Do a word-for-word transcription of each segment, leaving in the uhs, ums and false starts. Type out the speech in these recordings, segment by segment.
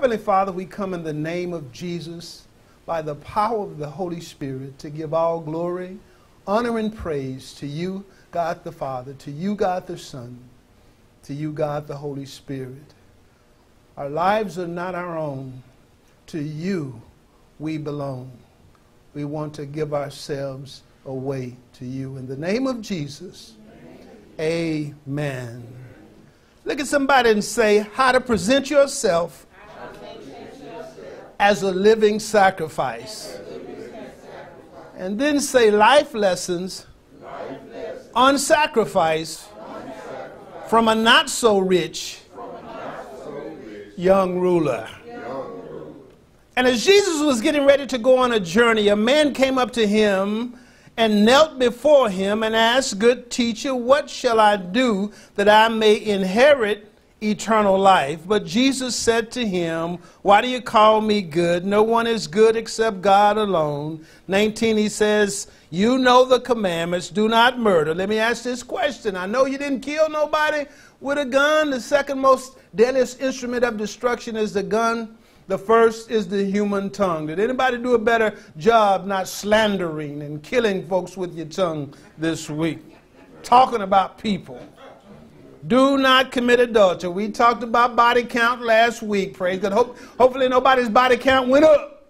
Heavenly Father, we come in the name of Jesus by the power of the Holy Spirit to give all glory, honor, and praise to you, God the Father, to you, God the Son, to you, God the Holy Spirit. Our lives are not our own. To you we belong. We want to give ourselves away to you. In the name of Jesus, amen. Amen. Look at somebody and say, how to present yourself, how to present yourself as a living sacrifice. As a living sacrifice. And then say life lessons, life lessons on sacrifice, on sacrifice from a not so rich, not so rich young ruler. And as Jesus was getting ready to go on a journey, a man came up to him and knelt before him and asked, "Good teacher, what shall I do that I may inherit eternal life?" But Jesus said to him, "Why do you call me good? No one is good except God alone." nineteen, he says, "You know the commandments, do not murder." Let me ask this question. I know you didn't kill nobody with a gun. The second most deadliest instrument of destruction is the gun. The first is the human tongue. Did anybody do a better job not slandering and killing folks with your tongue this week? Talking about people. Do not commit adultery. We talked about body count last week. Praise God. Hope, hopefully nobody's body count went up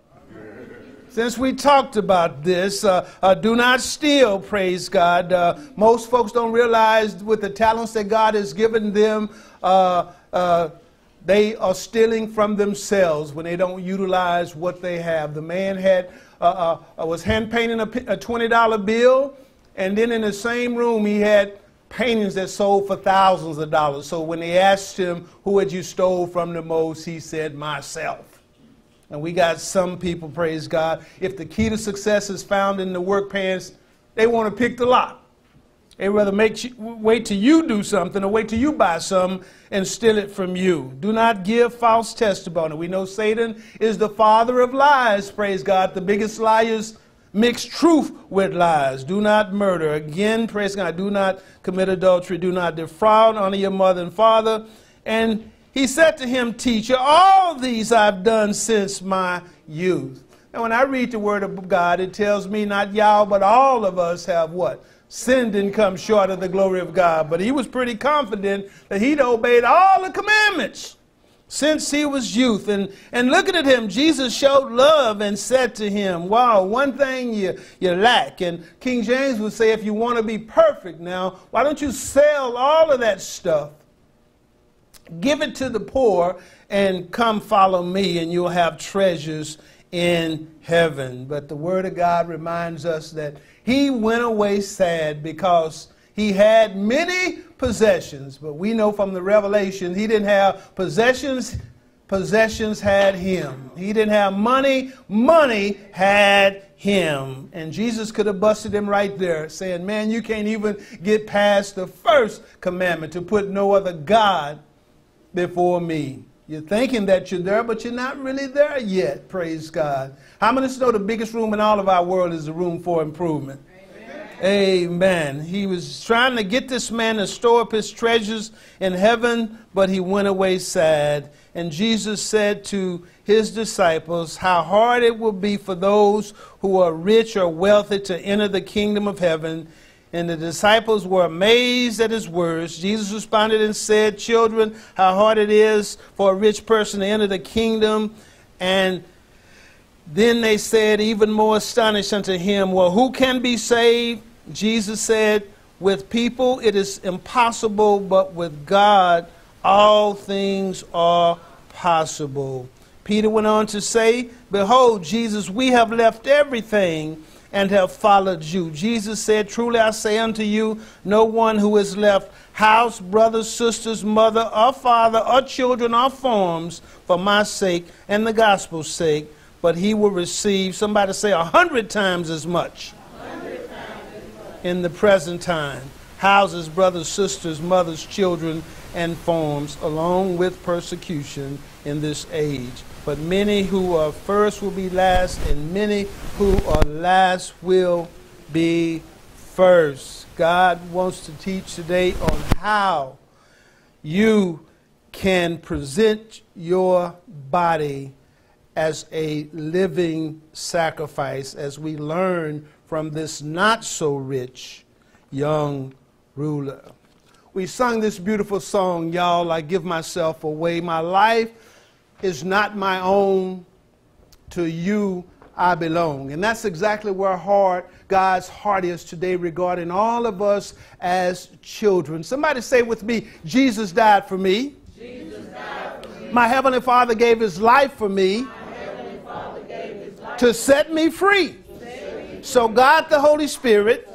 since we talked about this. Uh, uh, do not steal. Praise God. Uh, most folks don't realize with the talents that God has given them, uh, uh, they are stealing from themselves when they don't utilize what they have. The man had uh, uh, was hand painting a, a twenty dollar bill, and then in the same room he had paintings that sold for thousands of dollars. So when they asked him, "Who had you stole from the most?" he said, "Myself." And we got some people, praise God, if the key to success is found in the work pants, they want to pick the lot. They'd rather make you, wait till you do something or wait till you buy something and steal it from you. Do not give false testimony. We know Satan is the father of lies, praise God. The biggest liars mix truth with lies. Do not murder. Again, praise God, do not commit adultery. Do not defraud. Honor your mother and father. And he said to him, "Teacher, all these I've done since my youth." And when I read the word of God, it tells me not y'all, but all of us have what? Sin didn't come short of the glory of God, but he was pretty confident that he'd obeyed all the commandments since he was youth. And, and looking at him, Jesus showed love and said to him, "Wow, one thing you, you lack." And King James would say, if you want to be perfect now, why don't you sell all of that stuff, give it to the poor, and come follow me, and you'll have treasures in heaven. But the word of God reminds us that he went away sad because he had many possessions. But we know from the Revelation he didn't have possessions. Possessions had him. He didn't have money. Money had him. And Jesus could have busted him right there saying, "Man, you can't even get past the first commandment to put no other God before me. You're thinking that you're there, but you're not really there yet," praise God. How many know the biggest room in all of our world is the room for improvement? Amen. Amen. He was trying to get this man to store up his treasures in heaven, but he went away sad. And Jesus said to his disciples, "How hard it will be for those who are rich or wealthy to enter the kingdom of heaven." And the disciples were amazed at his words. Jesus responded and said, "Children, how hard it is for a rich person to enter the kingdom." And then they said, even more astonished unto him, "Well, who can be saved?" Jesus said, "With people it is impossible, but with God all things are possible." Peter went on to say, "Behold, Jesus, we have left everything and have followed you." Jesus said, "Truly I say unto you, no one who has left house, brothers, sisters, mother, or father, or children, or farms, for my sake and the gospel's sake, but he will receive," somebody say, a hundred times as much, times as much. In the present time, houses, brothers, sisters, mothers, children, and farms, along with persecution in this age. But many who are first will be last, and many who are last will be first. God wants to teach today on how you can present your body as a living sacrifice, as we learn from this not-so-rich young ruler. We sung this beautiful song, y'all, I give myself away. My life is not my own, to you I belong. And that's exactly where hard, God's heart is today regarding all of us as children. Somebody say with me, Jesus died for me. Jesus died for me. My Heavenly Father gave His life for me to set me free. So God the Holy Spirit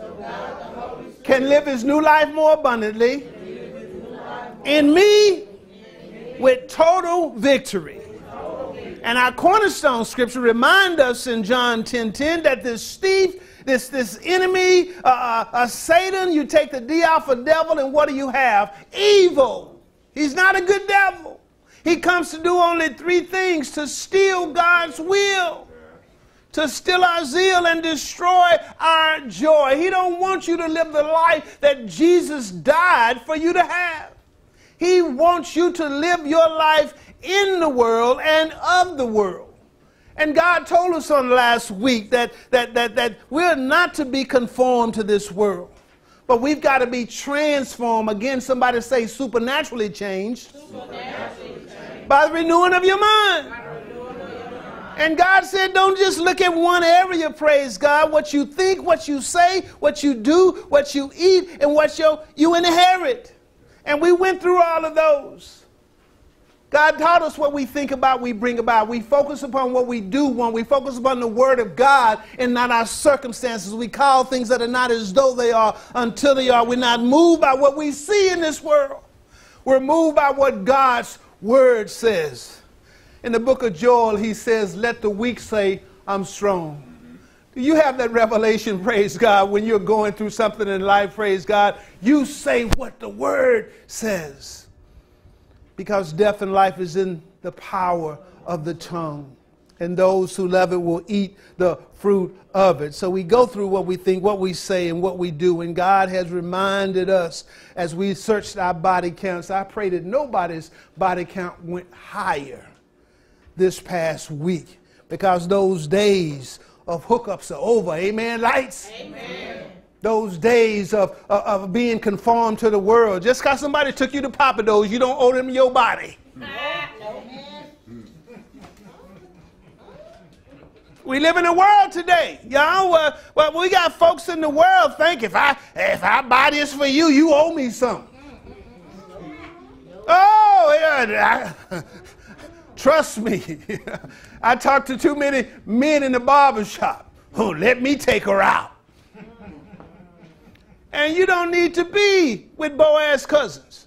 can live His new life more abundantly in me with total victory. And our cornerstone scripture reminds us in John ten ten that this thief, this, this enemy, uh, uh, uh, Satan, you take the D off of devil and what do you have? Evil. He's not a good devil. He comes to do only three things: to steal God's will, to steal our zeal, and destroy our joy. He don't want you to live the life that Jesus died for you to have. He wants you to live your life in the world and of the world. And God told us on last week that, that, that, that we're not to be conformed to this world, but we've got to be transformed. Again, somebody say supernaturally changed, supernaturally changed. By the renewing of your mind. And God said, don't just look at one area, praise God. What you think, what you say, what you do, what you eat, and what you, you inherit. And we went through all of those. God taught us what we think about, we bring about. We focus upon what we do want. We focus upon the Word of God and not our circumstances. We call things that are not as though they are until they are. We're not moved by what we see in this world. We're moved by what God's Word says. In the book of Joel, he says, let the weak say, I'm strong. Do you have that revelation, praise God, when you're going through something in life, praise God? You say what the Word says. Because death and life is in the power of the tongue. And those who love it will eat the fruit of it. So we go through what we think, what we say, and what we do. And God has reminded us as we searched our body counts. I pray that nobody's body count went higher this past week. Because those days of hookups are over. Amen, lights? Amen. Those days of, of, of being conformed to the world. Just because somebody took you to Papados, you don't owe them your body. We live in a world today, y'all. Well, well, we got folks in the world think if I if I buy this for you, you owe me something. Oh, yeah. I, trust me. I talked to too many men in the barbershop who let me take her out. And you don't need to be with Boaz's cousins.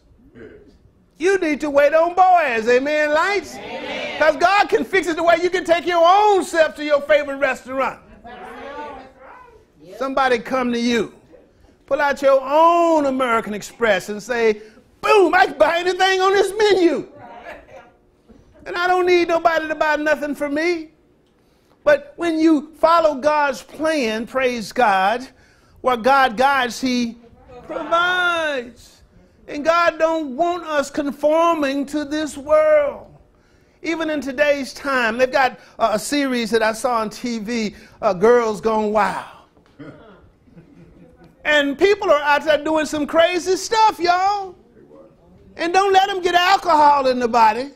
You need to wait on Boaz. Amen, lights? Because God can fix it the way you can take your own self to your favorite restaurant. Somebody come to you. Pull out your own American Express and say, boom, I can buy anything on this menu. And I don't need nobody to buy nothing for me. But when you follow God's plan, praise God, where God guides, He provides. And God don't want us conforming to this world. Even in today's time, they've got uh, a series that I saw on T V, uh, Girls Gone Wild. And people are out there doing some crazy stuff, y'all. And don't let them get alcohol in the body.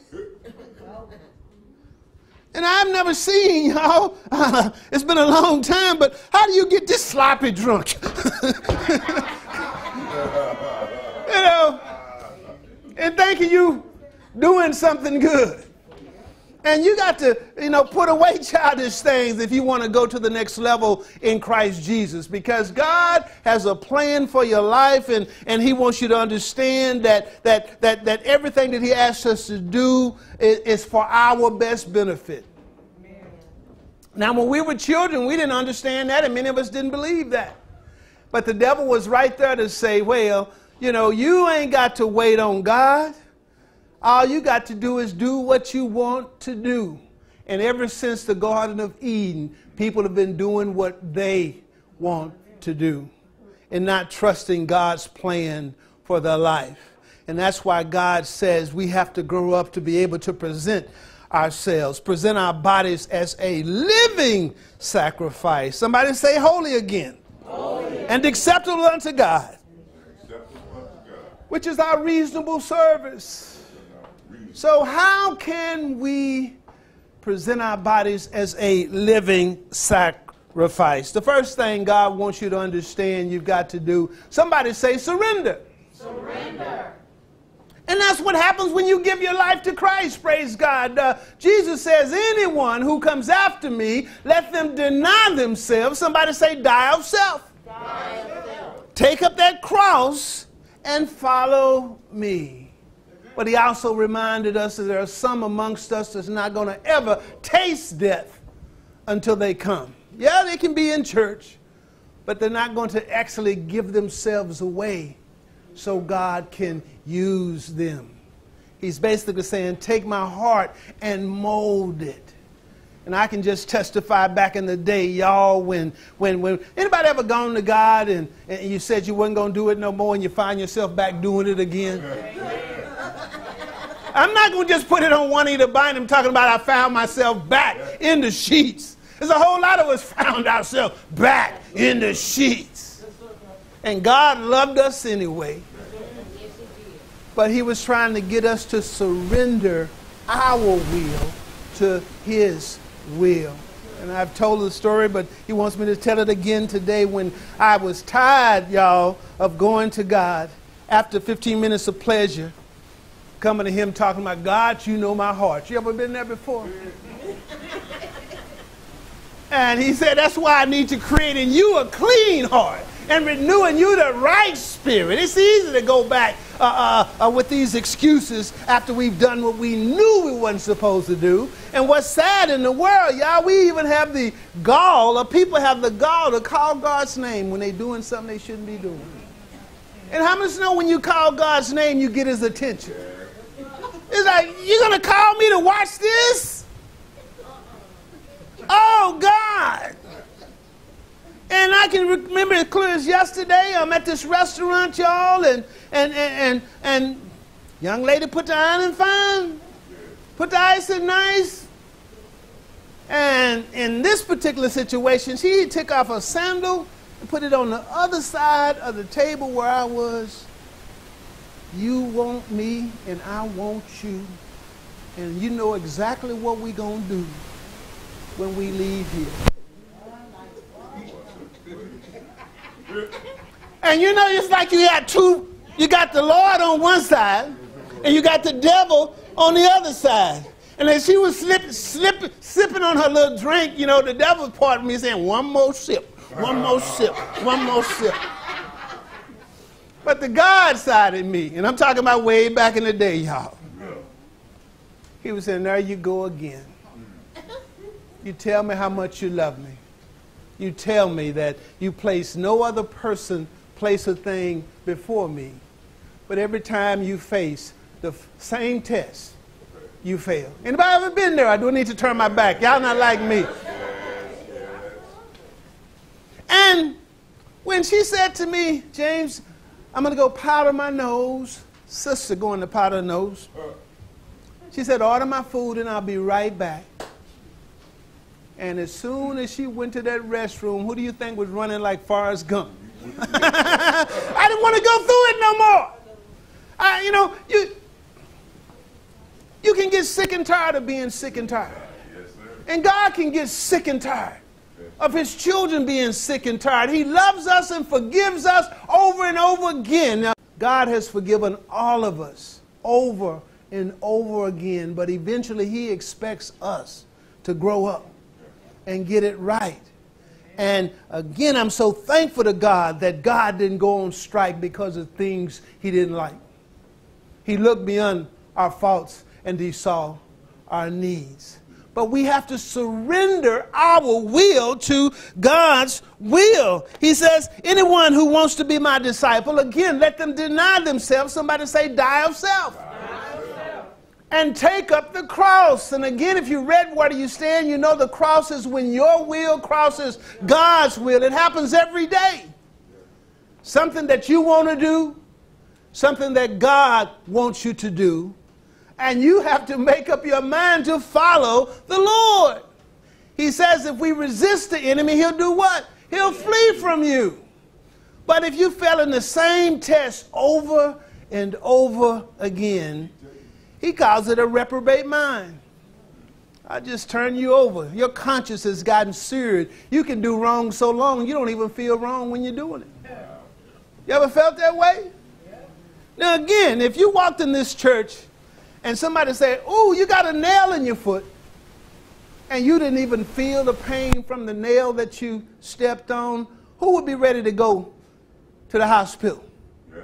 And I've never seen, y'all, uh, it's been a long time, but how do you get this sloppy drunk? You know, and thinking you doing something good. And you got to, you know, put away childish things if you want to go to the next level in Christ Jesus. Because God has a plan for your life, and, and He wants you to understand that, that, that, that everything that He asks us to do is, is for our best benefit. Amen. Now, when we were children, we didn't understand that, and many of us didn't believe that. But the devil was right there to say, well, you know, you ain't got to wait on God. All you got to do is do what you want to do. And ever since the Garden of Eden, people have been doing what they want to do and not trusting God's plan for their life. And that's why God says we have to grow up to be able to present ourselves, present our bodies as a living sacrifice. Somebody say holy again. Holy. And acceptable unto God. Acceptable unto God. Which is our reasonable service. Reasonable. So how can we present our bodies as a living sacrifice? The first thing God wants you to understand you've got to do, somebody say surrender. Surrender. And that's what happens when you give your life to Christ, praise God. Uh, Jesus says, anyone who comes after me, let them deny themselves. Somebody say, die of self. Die of self. Take up that cross and follow me. But he also reminded us that there are some amongst us that's not going to ever taste death until they come. Yeah, they can be in church, but they're not going to actually give themselves away so God can use them. He's basically saying, take my heart and mold it. And I can just testify back in the day, y'all, when, when, when, anybody ever gone to God and, and you said you weren't going to do it no more and you find yourself back doing it again? I'm not going to just put it on one ear to bind him talking about I found myself back in the sheets. There's a whole lot of us found ourselves back in the sheets. And God loved us anyway. But he was trying to get us to surrender our will to his will. And I've told the story, but he wants me to tell it again today. When I was tired, y'all, of going to God after fifteen minutes of pleasure, coming to him talking about, God, you know my heart. You ever been there before? And he said, that's why I need to create in you a clean heart and renewing you the right spirit. It's easy to go back uh, uh, uh, with these excuses after we've done what we knew we wasn't supposed to do. And what's sad in the world, y'all, we even have the gall, or people have the gall to call God's name when they're doing something they shouldn't be doing. And how much know when you call God's name, you get his attention? It's like, you're going to call me to watch this? Oh, God. And I can remember as clear as yesterday, I'm at this restaurant, y'all, and, and, and, and, and young lady put the iron fine, put the ice in nice. And in this particular situation, she took off her sandal and put it on the other side of the table where I was. You want me and I want you. And you know exactly what we're going to do when we leave here. And you know, it's like you got two, you got the Lord on one side, and you got the devil on the other side. And as she was slip, slip, sipping on her little drink, you know, the devil part of me saying, one more sip, one more sip, one more sip. But the God side of me, and I'm talking about way back in the day, y'all. He was saying, there you go again. You tell me how much you love me. You tell me that you place no other person, place or thing before me. But every time you face the same test, you fail. Anybody ever been there? I do need to turn my back. Y'all not like me. And when she said to me, James, I'm going to go powder my nose. Sister going to powder her nose. She said, order my food and I'll be right back. And as soon as she went to that restroom, who do you think was running like Forrest Gump? I didn't want to go through it no more. I, you know, you, you can get sick and tired of being sick and tired. Yes, sir. And God can get sick and tired of his children being sick and tired. He loves us and forgives us over and over again. Now, God has forgiven all of us over and over again, but eventually he expects us to grow up and get it right. And again, I'm so thankful to God that God didn't go on strike because of things he didn't like. He looked beyond our faults and he saw our needs. But we have to surrender our will to God's will. He says, anyone who wants to be my disciple, again, let them deny themselves. Somebody say, die of self. And take up the cross. And again, if you read Where Do You Stand, you know the cross is when your will crosses God's will. It happens every day. Something that you want to do, something that God wants you to do, and you have to make up your mind to follow the Lord. He says if we resist the enemy, he'll do what? He'll flee from you. But if you fail in the same test over and over again, he calls it a reprobate mind. I just turn you over. Your conscience has gotten seared. You can do wrong so long, you don't even feel wrong when you're doing it. You ever felt that way? Now again, if you walked in this church and somebody said, "Ooh, you got a nail in your foot," and you didn't even feel the pain from the nail that you stepped on, who would be ready to go to the hospital? Yeah.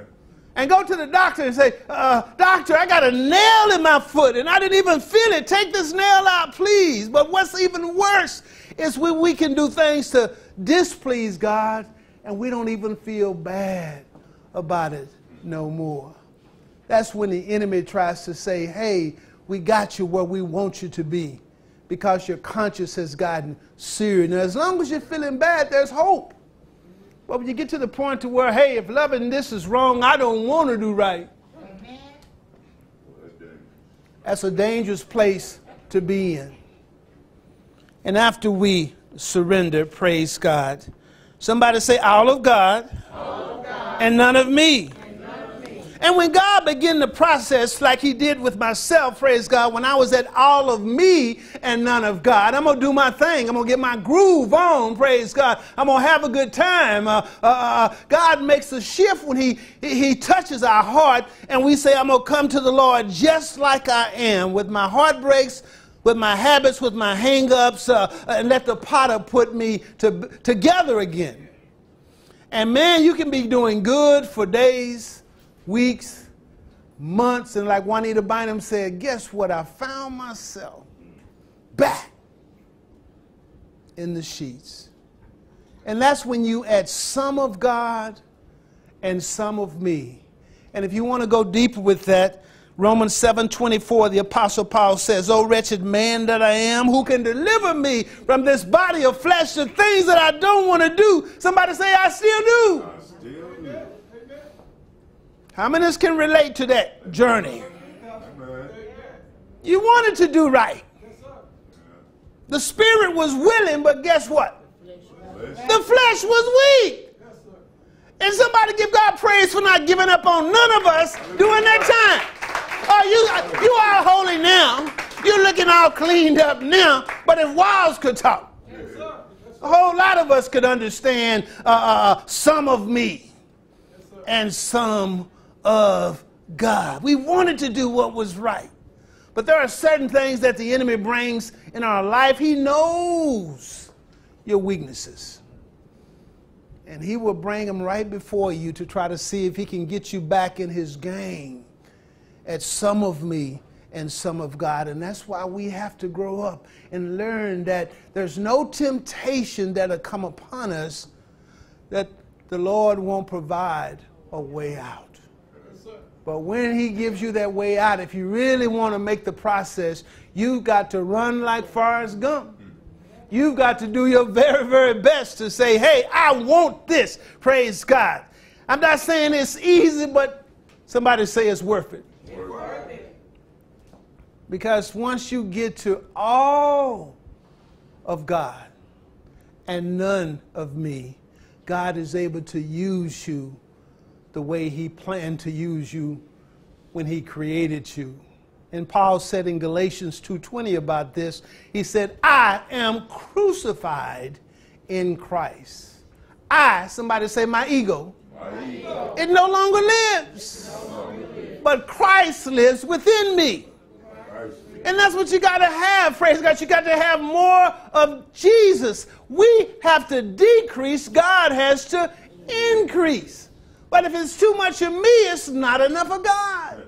And go to the doctor and say, uh, "Doctor, I got a nail in my foot and I didn't even feel it. Take this nail out, please." But what's even worse is when we can do things to displease God and we don't even feel bad about it no more. That's when the enemy tries to say, "Hey, we got you where we want you to be," because your conscience has gotten seared. Now, as long as you're feeling bad, there's hope. But when you get to the point to where, "Hey, if loving this is wrong, I don't want to do right." Amen. That's a dangerous place to be in. And after we surrender, praise God. Somebody say, "All of God, all of God. And none of me." And when God began the process like he did with myself, praise God, when I was at all of me and none of God, I'm going to do my thing. I'm going to get my groove on, praise God. I'm going to have a good time. Uh, uh, uh, God makes a shift when he, he touches our heart and we say, "I'm going to come to the Lord just like I am, with my heartbreaks, with my habits, with my hang-ups, uh, and let the potter put me to, together again." And man, you can be doing good for days, weeks, months, and like Juanita Bynum said, guess what? I found myself back in the sheets. And that's when you add some of God and some of me. And if you want to go deeper with that, Romans seven twenty-four, the Apostle Paul says, "O wretched man that I am, who can deliver me from this body of flesh, the things that I don't want to do." Somebody say, "I still do." I still do. How many of us can relate to that journey? You wanted to do right. The spirit was willing, but guess what? The flesh was weak. And somebody give God praise for not giving up on none of us during that time. Oh, you, you are holy now. You're looking all cleaned up now. But if wives could talk, a whole lot of us could understand uh, uh, some of me and some of of God. We wanted to do what was right. But there are certain things that the enemy brings in our life. He knows your weaknesses. And he will bring them right before you to try to see if he can get you back in his game at some of me and some of God. And that's why we have to grow up and learn that there's no temptation that'll come upon us that the Lord won't provide a way out. But when he gives you that way out, if you really want to make the process, you've got to run like Forrest Gump. You've got to do your very, very best to say, "Hey, I want this." Praise God. I'm not saying it's easy, but somebody say it's worth it. It's worth it. Because once you get to all of God and none of me, God is able to use you the way he planned to use you when he created you. And Paul said in Galatians two twenty about this, he said, "I am crucified in Christ. I," somebody say, "my ego." My ego. "It no longer lives, no longer lives. But Christ lives within me." And that's what you got to have, praise God. You got to have more of Jesus. We have to decrease. God has to increase. But if it's too much of me, it's not enough of God.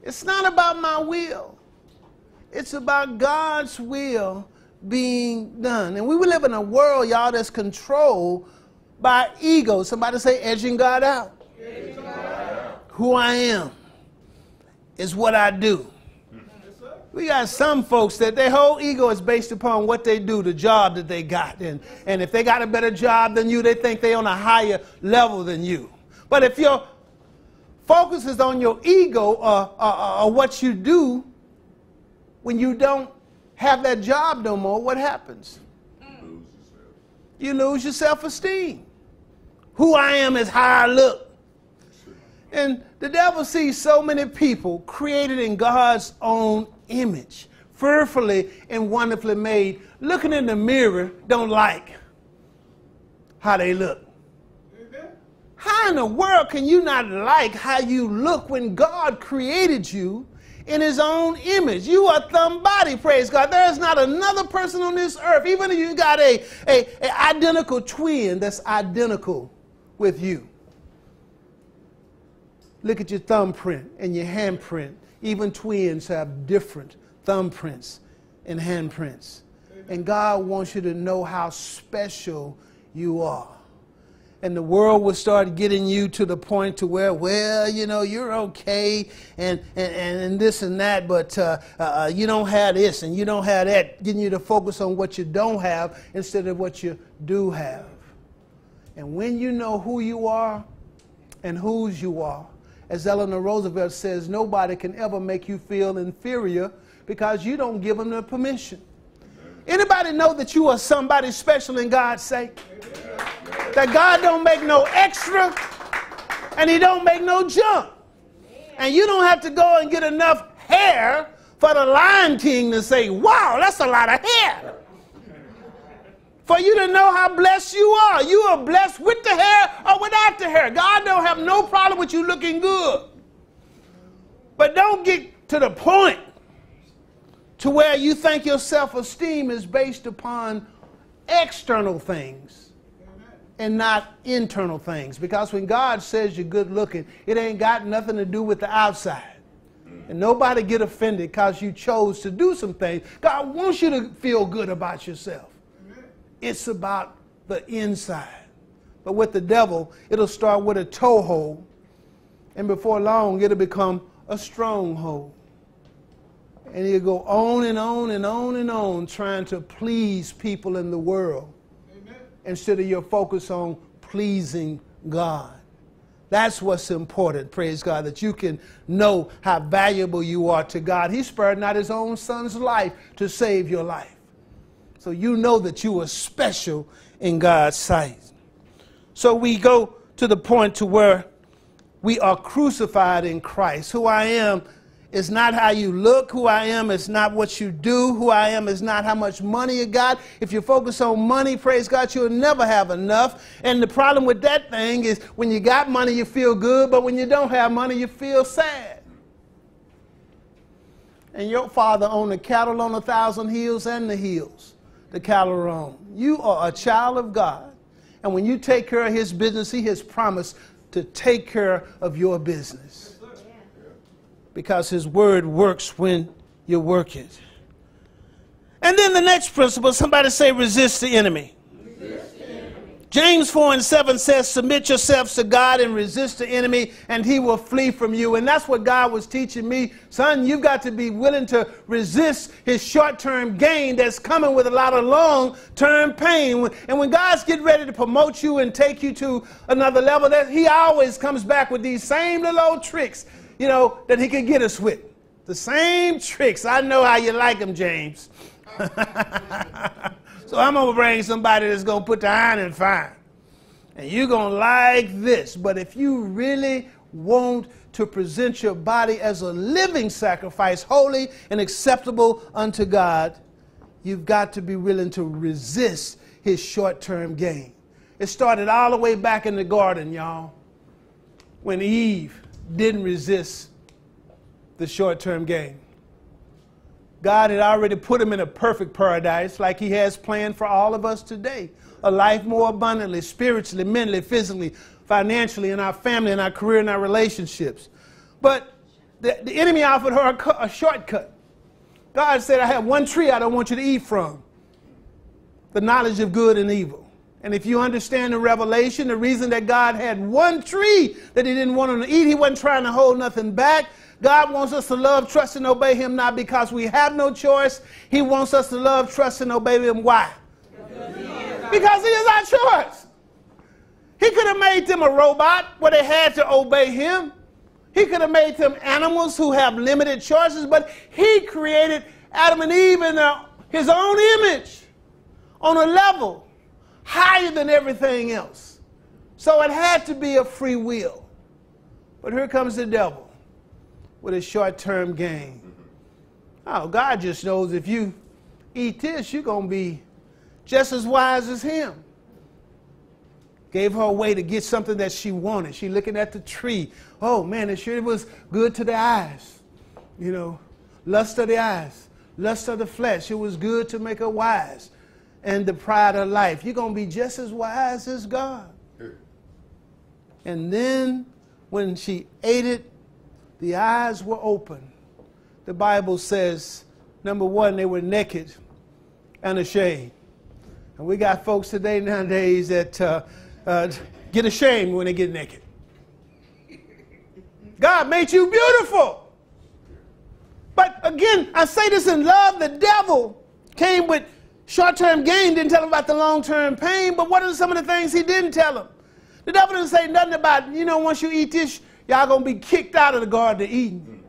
It's not about my will. It's about God's will being done. And we live in a world, y'all, that's controlled by ego. Somebody say, edging God out. Edging God out. Who I am is what I do. We got some folks that their whole ego is based upon what they do, the job that they got. And, and if they got a better job than you, they think they're on a higher level than you. But if your focus is on your ego or, or, or what you do, when you don't have that job no more, what happens? Mm. You lose your self-esteem. Who I am is how I look. And the devil sees so many people created in God's own image, fearfully and wonderfully made, looking in the mirror, don't like how they look. How in the world can you not like how you look when God created you in his own image? You are somebody, praise God. There is not another person on this earth, even if you got a, a, a identical twin that's identical with you. Look at your thumbprint and your handprint. Even twins have different thumbprints and handprints. And God wants you to know how special you are. And the world will start getting you to the point to where, well, you know, you're okay and, and, and this and that, but uh, uh, you don't have this and you don't have that, getting you to focus on what you don't have instead of what you do have. And when you know who you are and whose you are, as Eleanor Roosevelt says, nobody can ever make you feel inferior because you don't give them the permission. Anybody know that you are somebody special in God's sake? That God don't make no extra and he don't make no junk. And you don't have to go and get enough hair for the Lion King to say, wow, that's a lot of hair. For you to know how blessed you are. You are blessed with the hair or without the hair. God don't have no problem with you looking good. But don't get to the point to where you think your self-esteem is based upon external things and not internal things. Because when God says you're good looking, it ain't got nothing to do with the outside. And nobody get offended because you chose to do some things. God wants you to feel good about yourself. It's about the inside. But with the devil, it'll start with a toehold, and before long, it'll become a stronghold. And he'll go on and on and on and on trying to please people in the world. Instead of your focus on pleasing God. That's what's important, praise God, that you can know how valuable you are to God. He spared not his own son's life to save your life. So you know that you are special in God's sight. So we go to the point to where we are crucified in Christ. Who I am is not how you look. Who I am is not what you do. Who I am is not how much money you got. If you focus on money, praise God, you'll never have enough. And the problem with that thing is when you got money, you feel good, but when you don't have money, you feel sad. And your father owned the cattle on a thousand hills and the hills the cattle are on. You are a child of God. And when you take care of his business, he has promised to take care of your business. Because his word works when you work it. And then the next principle, somebody say resist the enemy. Resist the enemy. James four and seven says, submit yourselves to God and resist the enemy and he will flee from you. And that's what God was teaching me. Son, you've got to be willing to resist his short-term gain that's coming with a lot of long-term pain. And when God's getting ready to promote you and take you to another level, that he always comes back with these same little old tricks. You know, that he could get us with. The same tricks. I know how you like them, James. So I'm going to bring somebody that's going to put the iron in fire. And you're going to like this. But if you really want to present your body as a living sacrifice, holy and acceptable unto God, you've got to be willing to resist his short-term gain. It started all the way back in the garden, y'all, when Eve didn't resist the short-term gain. God had already put him in a perfect paradise like he has planned for all of us today. A life more abundantly, spiritually, mentally, physically, financially, in our family, in our career, in our relationships. But the, the enemy offered her a, a shortcut. God said, I have one tree I don't want you to eat from. The knowledge of good and evil. And if you understand the revelation, the reason that God had one tree that he didn't want him to eat, he wasn't trying to hold nothing back. God wants us to love, trust, and obey him, not because we have no choice. He wants us to love, trust, and obey him. Why? Because he is our choice. He could have made them a robot where they had to obey him. He could have made them animals who have limited choices, but he created Adam and Eve in their, his own image on a level higher than everything else. So it had to be a free will. But here comes the devil with his short-term gain. Oh, God just knows if you eat this, you're going to be just as wise as him. Gave her a way to get something that she wanted. She looking at the tree. Oh, man, it sure was good to the eyes. You know, lust of the eyes, lust of the flesh. It was good to make her wise. And the pride of life. You're going to be just as wise as God. Sure. And then when she ate it, the eyes were open. The Bible says, number one, they were naked and ashamed. And we got folks today nowadays that uh, uh, get ashamed when they get naked. God made you beautiful. But again, I say this in love. The devil came with short-term gain, didn't tell him about the long-term pain. But what are some of the things he didn't tell him? The devil didn't say nothing about, you know, once you eat this, y'all going to be kicked out of the Garden of Eden.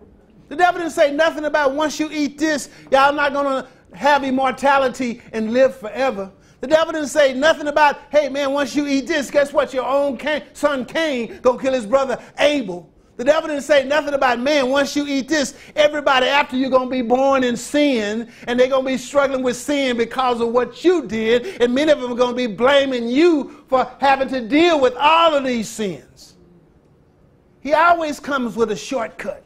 The devil didn't say nothing about once you eat this, y'all not going to have immortality and live forever. The devil didn't say nothing about, hey, man, once you eat this, guess what? Your own Cain, son Cain going to kill his brother Abel. The devil didn't say nothing about, man, once you eat this, everybody after you going to be born in sin, and they're going to be struggling with sin because of what you did, and many of them are going to be blaming you for having to deal with all of these sins. He always comes with a shortcut.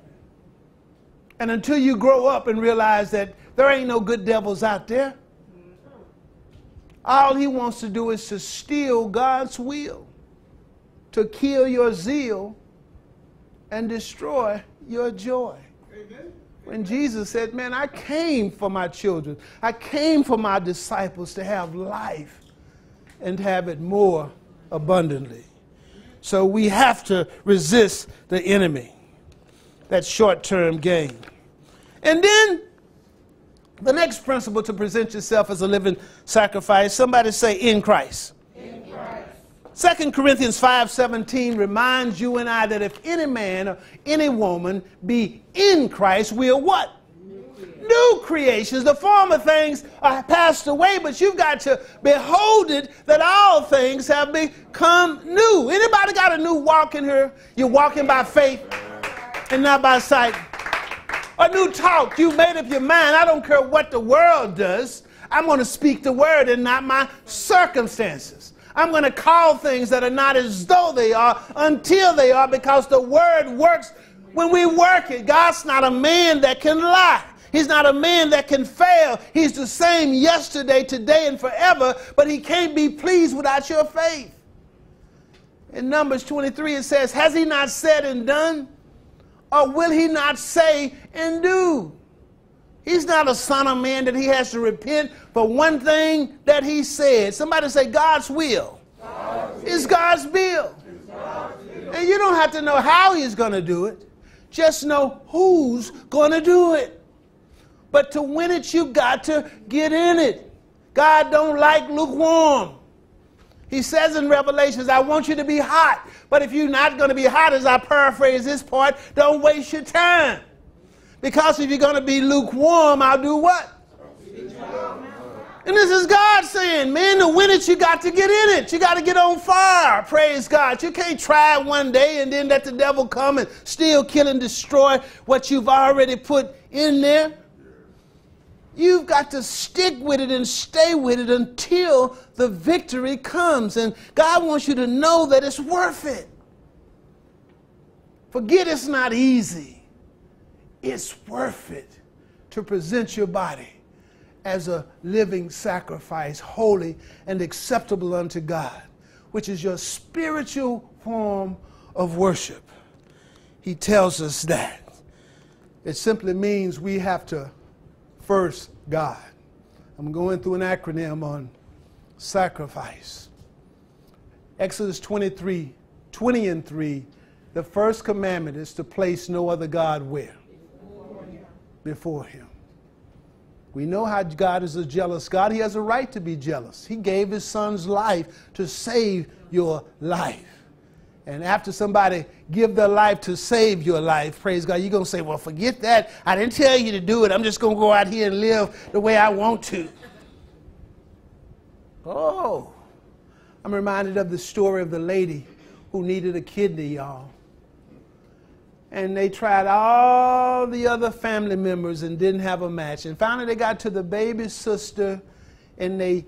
And until you grow up and realize that there ain't no good devils out there, all he wants to do is to steal God's will, to kill your zeal and destroy your joy. Amen. When Jesus said, man, I came for my children. I came for my disciples to have life and have it more abundantly. So we have to resist the enemy. That short-term gain. And then the next principle, to present yourself as a living sacrifice. Somebody say, in Christ. In Christ. Second Corinthians five seventeen reminds you and I that if any man or any woman be in Christ, we are what? New creations. New creations. The former things are passed away, but you've got to behold it that all things have become new. Anybody got a new walk in here? You're walking by faith and not by sight. A new talk. You made up your mind. I don't care what the world does. I'm going to speak the word and not my circumstances. I'm going to call things that are not as though they are until they are, because the word works when we work it. God's not a man that can lie. He's not a man that can fail. He's the same yesterday, today, and forever, but he can't be pleased without your faith. In Numbers twenty-three, it says, has he not said and done? Or will he not say and do? He's not a son of man that he has to repent for one thing that he said. Somebody say, God's will. God's will. It's God's will. It's God's will. And you don't have to know how he's going to do it. Just know who's going to do it. But to win it, you've got to get in it. God don't like lukewarm. He says in Revelations, I want you to be hot. But if you're not going to be hot, as I paraphrase this part, don't waste your time. Because if you're going to be lukewarm, I'll do what? And this is God saying, man, to win it, you got to get in it. You got to get on fire. Praise God. You can't try one day and then let the devil come and steal, kill, and destroy what you've already put in there. You've got to stick with it and stay with it until the victory comes. And God wants you to know that it's worth it. Forget it's not easy. It's worth it to present your body as a living sacrifice, holy and acceptable unto God, which is your spiritual form of worship. He tells us that. It simply means we have to first, God. I'm going through an acronym on sacrifice. Exodus twenty-three, twenty and three, the first commandment is to place no other God where? Before him. Before him. We know how God is a jealous God. He has a right to be jealous. He gave his son's life to save your life. And after somebody give their life to save your life, praise God, you're going to say, well, forget that. I didn't tell you to do it. I'm just going to go out here and live the way I want to. Oh, I'm reminded of the story of the lady who needed a kidney, y'all. And they tried all the other family members and didn't have a match. And finally they got to the baby's sister and they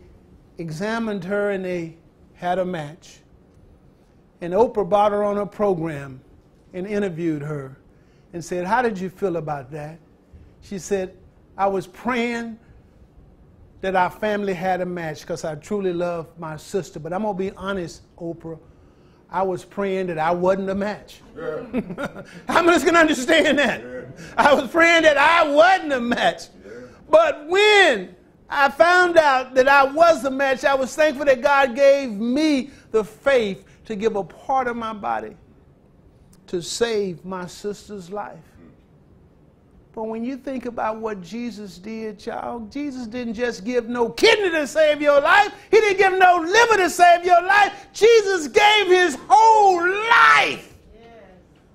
examined her and they had a match. And Oprah brought her on her program and interviewed her and said, how did you feel about that? She said, I was praying that our family had a match because I truly love my sister. But I'm going to be honest, Oprah. I was praying that I wasn't a match. Yeah. How many can understand that? Yeah. I was praying that I wasn't a match. Yeah. But when I found out that I was a match, I was thankful that God gave me the faith to give a part of my body to save my sister's life. But when you think about what Jesus did, child, Jesus didn't just give no kidney to save your life. He didn't give no liver to save your life. Jesus gave his whole life yes,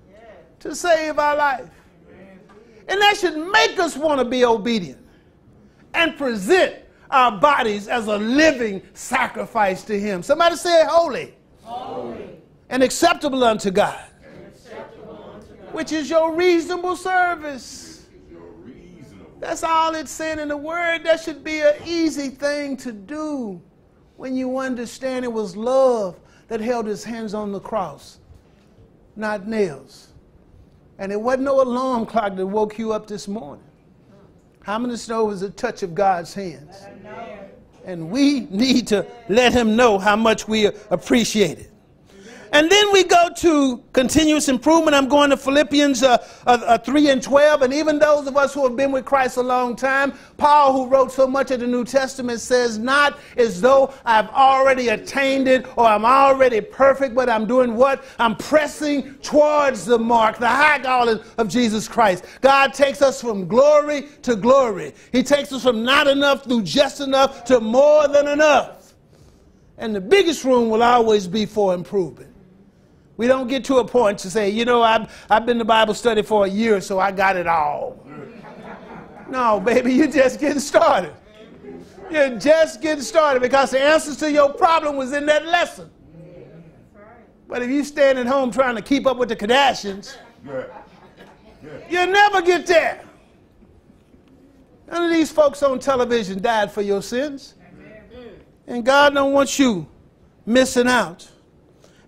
yes. to save our life. Amen. And that should make us want to be obedient and present our bodies as a living sacrifice to him. Somebody say holy. Holy. And acceptable unto God. And acceptable unto God. Which is your reasonable service. That's all it's saying in the Word. That should be an easy thing to do when you understand it was love that held his hands on the cross, not nails. And it wasn't no alarm clock that woke you up this morning. How many know it was a touch of God's hands? And we need to let him know how much we appreciate it. And then we go to continuous improvement. I'm going to Philippians uh, uh, uh, three and twelve. And even those of us who have been with Christ a long time, Paul, who wrote so much of the New Testament, says, not as though I've already attained it or I'm already perfect, but I'm doing what? I'm pressing towards the mark, the high calling of Jesus Christ. God takes us from glory to glory. He takes us from not enough through just enough to more than enough. And the biggest room will always be for improvement. We don't get to a point to say, you know, I've, I've been to Bible study for a year, so I got it all. No, baby, you're just getting started. You're just getting started because the answers to your problem was in that lesson. But if you stand at home trying to keep up with the Kardashians, you'll never get there. None of these folks on television died for your sins. And God don't want you missing out.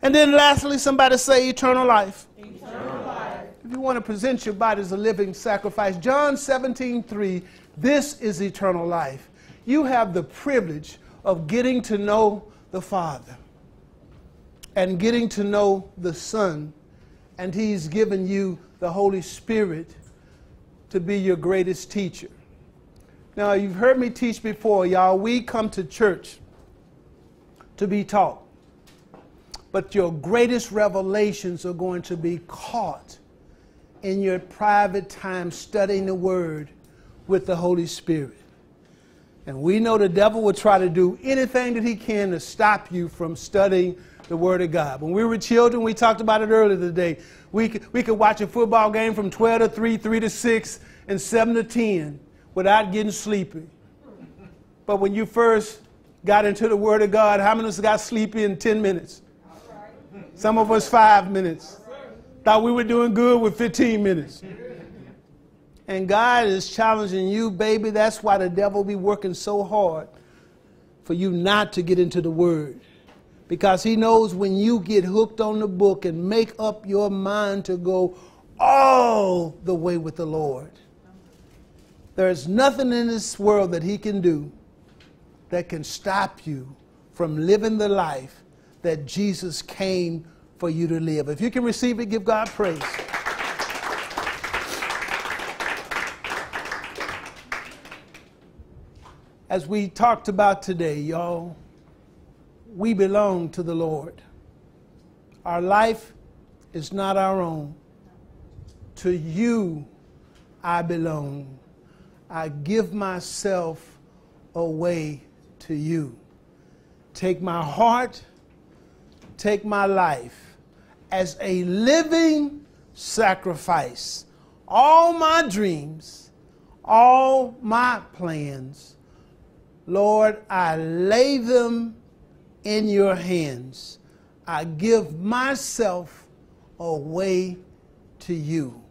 And then lastly, somebody say eternal life. Eternal life. If you want to present your body as a living sacrifice, John seventeen three, this is eternal life. You have the privilege of getting to know the Father and getting to know the Son, and he's given you the Holy Spirit to be your greatest teacher. Now, you've heard me teach before, y'all. We come to church to be taught. But your greatest revelations are going to be caught in your private time studying the Word with the Holy Spirit. And we know the devil will try to do anything that he can to stop you from studying the Word of God. When we were children, we talked about it earlier today. We could, we could watch a football game from twelve to three, three to six, and seven to ten without getting sleepy. But when you first got into the Word of God, how many of us got sleepy in ten minutes? Some of us five minutes. Thought we were doing good with fifteen minutes. And God is challenging you, baby. That's why the devil be working so hard for you not to get into the Word. Because he knows when you get hooked on the book and make up your mind to go all the way with the Lord, there's nothing in this world that he can do that can stop you from living the life that Jesus came for you to live. If you can receive it, give God praise. As we talked about today, y'all, we belong to the Lord. Our life is not our own. To you, I belong. I give myself away to you. Take my heart, take my life as a living sacrifice. All my dreams, all my plans, Lord, I lay them in your hands. I give myself away to you.